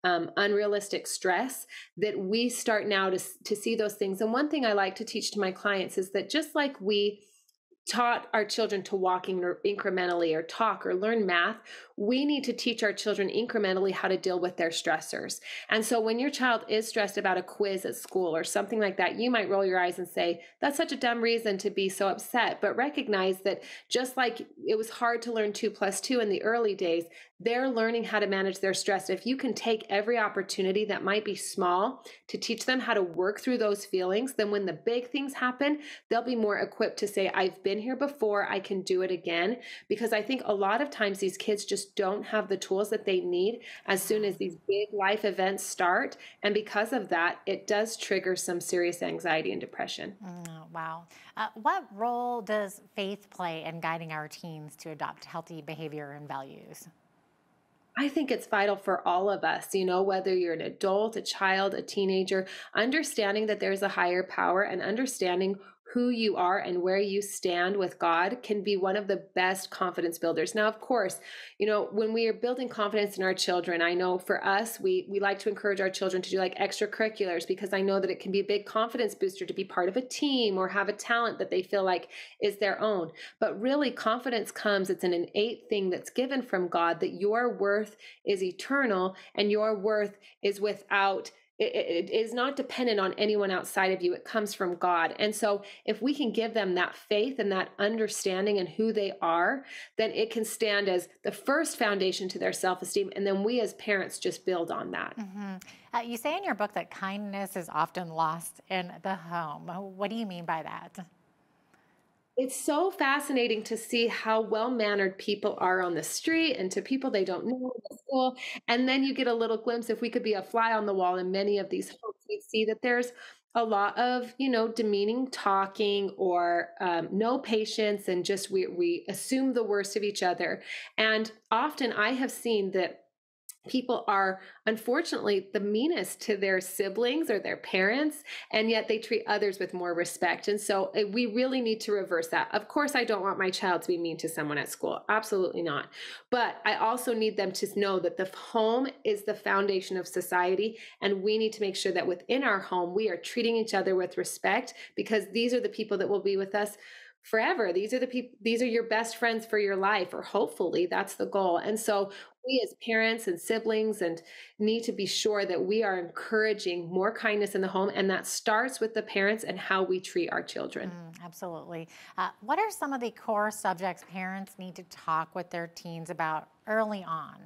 um, unrealistic stress, that we start now to, to see those things. And one thing I like to teach to my clients is that just like we taught our children to walk in or incrementally or talk or learn math, we need to teach our children incrementally how to deal with their stressors. And so when your child is stressed about a quiz at school or something like that, you might roll your eyes and say, that's such a dumb reason to be so upset. But recognize that just like it was hard to learn two plus two in the early days, they're learning how to manage their stress. If you can take every opportunity that might be small to teach them how to work through those feelings, then when the big things happen, they'll be more equipped to say, I've been here before, I can do it again. Because I think a lot of times these kids just don't have the tools that they need as soon as these big life events start. And because of that, it does trigger some serious anxiety and depression. Oh, wow. Uh, what role does faith play in guiding our teens to adopt healthy behavior and values? I think it's vital for all of us, you know, whether you're an adult, a child, a teenager, understanding that there's a higher power and understanding who you are and where you stand with God can be one of the best confidence builders. Now, of course, you know, when we are building confidence in our children, I know for us, we, we like to encourage our children to do like extracurriculars, because I know that it can be a big confidence booster to be part of a team or have a talent that they feel like is their own. But really, confidence comes, it's an innate thing that's given from God, that your worth is eternal and your worth is without It is not dependent on anyone outside of you. It comes from God. And so if we can give them that faith and that understanding and who they are, then it can stand as the first foundation to their self-esteem. And then we as parents just build on that. Mm-hmm. Uh, you say in your book that kindness is often lost in the home. What do you mean by that? It's so fascinating to see how well-mannered people are on the street and to people they don't know at school. And then you get a little glimpse, if we could be a fly on the wall in many of these homes, we see that there's a lot of, you know, demeaning talking or um, no patience, and just we, we assume the worst of each other. And often I have seen that people are unfortunately the meanest to their siblings or their parents, and yet they treat others with more respect. And so we really need to reverse that. Of course, I don't want my child to be mean to someone at school. Absolutely not. But I also need them to know that the home is the foundation of society, and we need to make sure that within our home, we are treating each other with respect, because these are the people that will be with us forever. These are the people, these are your best friends for your life, or hopefully that's the goal. And so we as parents and siblings and need to be sure that we are encouraging more kindness in the home. And that starts with the parents and how we treat our children. Mm, absolutely. Uh, what are some of the core subjects parents need to talk with their teens about early on?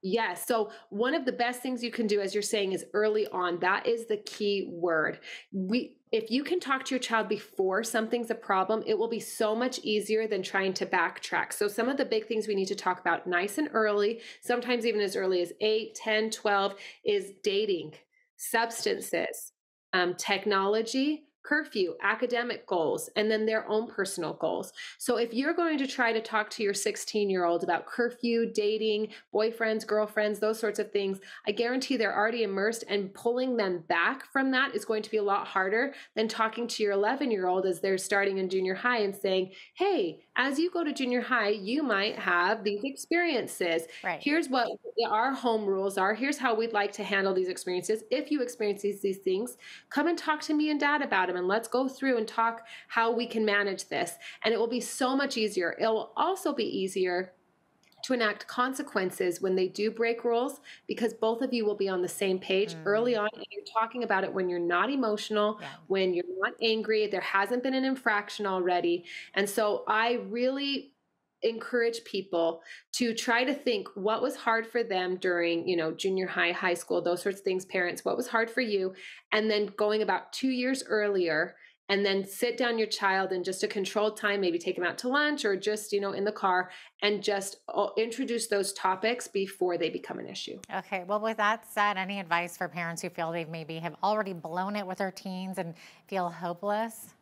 Yes. So one of the best things you can do, as you're saying, is early on. That is the key word. We, if you can talk to your child before something's a problem, it will be so much easier than trying to backtrack. So some of the big things we need to talk about nice and early, sometimes even as early as eight, ten, twelve, is dating, substances, um, technology, curfew, academic goals, and then their own personal goals. So if you're going to try to talk to your sixteen-year-old about curfew, dating, boyfriends, girlfriends, those sorts of things, I guarantee they're already immersed, and pulling them back from that is going to be a lot harder than talking to your eleven-year-old as they're starting in junior high and saying, hey, as you go to junior high, you might have these experiences. Right. Here's what our home rules are. Here's how we'd like to handle these experiences. If you experience these, these things, come and talk to me and dad about them. And let's go through and talk how we can manage this. And it will be so much easier. It will also be easier to enact consequences when they do break rules, because both of you will be on the same page mm. early on. And you're talking about it when you're not emotional, yeah. when you're not angry, there hasn't been an infraction already. And so I really encourage people to try to think what was hard for them during, you know, junior high, high school, those sorts of things. Parents, what was hard for you? And then going about two years earlier, and then sit down your child in just a controlled time, maybe take them out to lunch or just, you know, in the car, and just introduce those topics before they become an issue. Okay. Well, with that said, any advice for parents who feel they've maybe have already blown it with their teens and feel hopeless?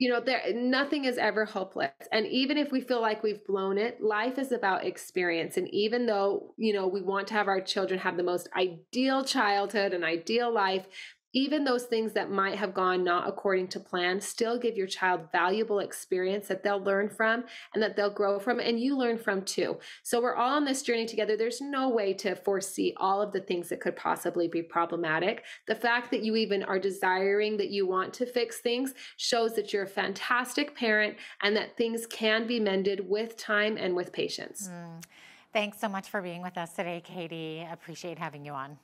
You know, there, nothing is ever hopeless. And even if we feel like we've blown it, life is about experience. And even though, you know, we want to have our children have the most ideal childhood and ideal life, even those things that might have gone not according to plan still give your child valuable experience that they'll learn from and that they'll grow from, and you learn from too. So we're all on this journey together. There's no way to foresee all of the things that could possibly be problematic. The fact that you even are desiring that you want to fix things shows that you're a fantastic parent and that things can be mended with time and with patience. Mm. Thanks so much for being with us today, Katie. Appreciate having you on.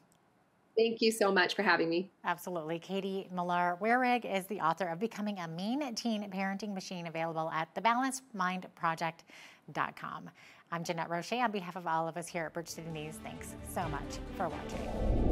Thank you so much for having me. Absolutely. Katie Millar-Wehrig is the author of Becoming a Mean Teen Parenting Machine, available at the balanced mind project dot com. I'm Jeanette Roche. On behalf of all of us here at Bridge City News, thanks so much for watching.